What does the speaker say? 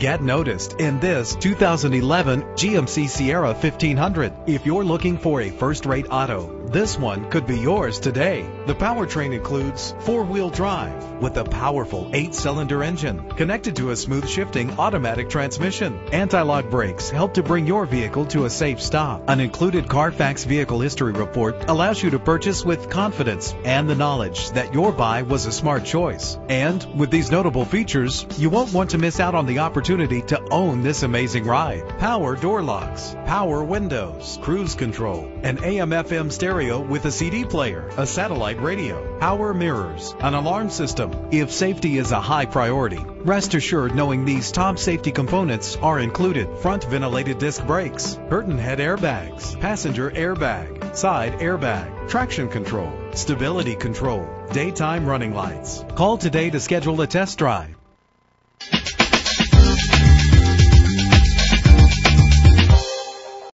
Get noticed in this 2011 GMC Sierra 1500. If you're looking for a first-rate auto, this one could be yours today. The powertrain includes four-wheel drive with a powerful 8-cylinder engine connected to a smooth shifting automatic transmission. Anti-lock brakes help to bring your vehicle to a safe stop. An included Carfax vehicle history report allows you to purchase with confidence and the knowledge that your buy was a smart choice. And with these notable features, you won't want to miss out on the opportunity to own this amazing ride. Power door locks, power windows, cruise control, an AM/FM stereo with a CD player, a satellite radio, power mirrors, an alarm system. If safety is a high priority, rest assured knowing these top safety components are included: front ventilated disc brakes, curtain head airbags, passenger airbag, side airbag, traction control, stability control, daytime running lights. Call today to schedule a test drive.